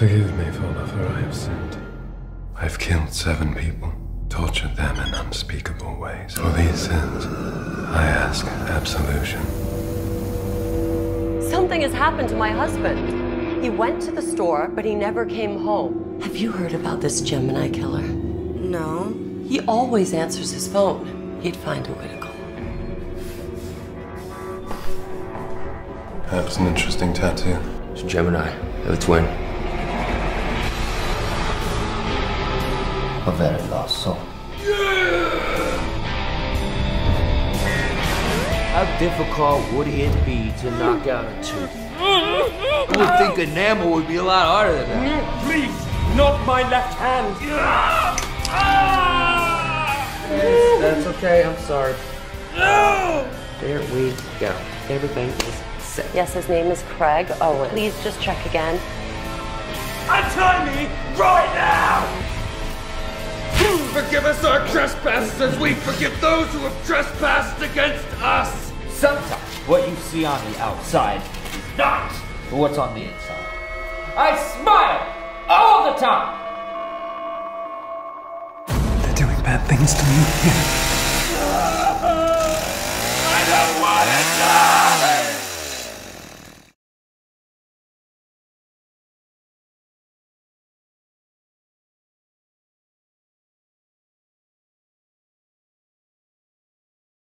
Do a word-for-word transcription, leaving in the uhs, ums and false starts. Forgive me, Father, for I have sinned. I've killed seven people, tortured them in unspeakable ways. For these sins, I ask absolution. Something has happened to my husband. He went to the store, but he never came home. Have you heard about this Gemini killer? No. He always answers his phone. He'd find a way to call. That was an interesting tattoo. It's Gemini. They're the twin. A very lost soul. Yeah! How difficult would it be to knock out a tooth? I would think enamel would be a lot harder than that. Please, not my left hand. Yes, that's okay, I'm sorry. No! There we go. Everything is set. Yes, his name is Craig Owen. Please just check again. Untie me right now! Forgive us our trespasses as we forgive those who have trespassed against us. Sometimes what you see on the outside is not what's on the inside. I smile all the time. They're doing bad things to me here. I don't want to die.